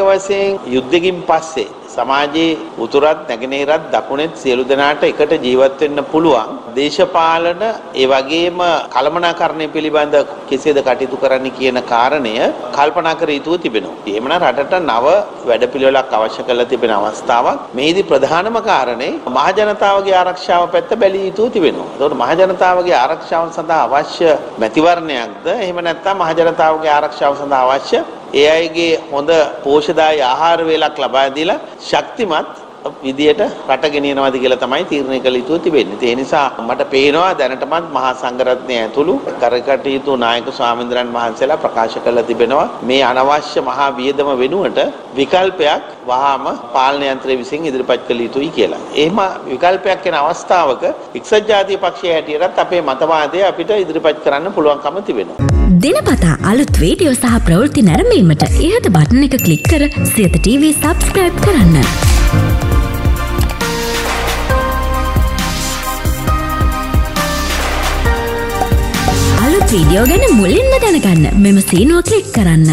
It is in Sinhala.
ආර්ථික වශයෙන් යුද්ධකින් පස්සේ සමාජයේ උතුරත් නැගෙනහිරත් දකුණෙත් සියලු දෙනාට එකට ජීවත් වෙන්න පුළුවන්. දේශපාලන ඒ වගේම කළමනාකරණය පිළිබඳ කෙසේද කටයුතු කරන්න කියන කාරණය කල්පනා කර යුතුව තිබෙනවා. එහෙමනම් රටට නව වැඩපිළිවෙලක් අවශ්‍ය කරලා තිබෙන අවස්ථාවක්. මේදී ප්‍රධානම කාරණේ මහජනතාවගේ ආරක්ෂාව පැත්ත බැලිය යුතුව තිබෙනවා. ඒතකොට මහජනතාවගේ ආරක්ෂාව සඳහා අවශ්‍ය මැතිවරණයක්ද එහෙම නැත්නම් මහජනතාවගේ ආරක්ෂාව සඳහා අවශ්‍ය ඒ අයගේ හොඳ පෝෂදායී ආහාර වේලක් ලබා දීලා ශක්තිමත් විදියට රට ගෙනියනවාද කියලා තමයි තීරණය කළ යුතු තිබෙන්නේ. ඒ නිසා මට පේනවා දැනටමත් මහා සංඝරත්නය ඇතුළු කරකටයුතු නායක ස්වාමීන්ද්‍රයන් වහන්සේලා ප්‍රකාශ කළා තිබෙනවා මේ අනවශ්‍ය මහා වියදම වෙනුවට විකල්පයක් වහාම පාලන යන්ත්‍රය විසින් ඉදිරිපත් කළ යුතුයි කියලා. එහෙම විකල්පයක් වෙන අවස්ථාවක එක්සත් ජාතික පක්ෂයේ හැටියටත් අපේ මතවාදය අපිට ඉදිරිපත් කරන්න පුළුවන්කම තිබෙනවා. දිනපතා අලුත් වීඩියෝ සහ ප්‍රවෘත්ති නැරඹීමට ඉහත බටන් එක ක්ලික් කර සියත TV subscribe කරන්න. වීඩියෝ ගැන මුලින්ම දැනගන්න මෙම සීනුව ක්ලික් කරන්න.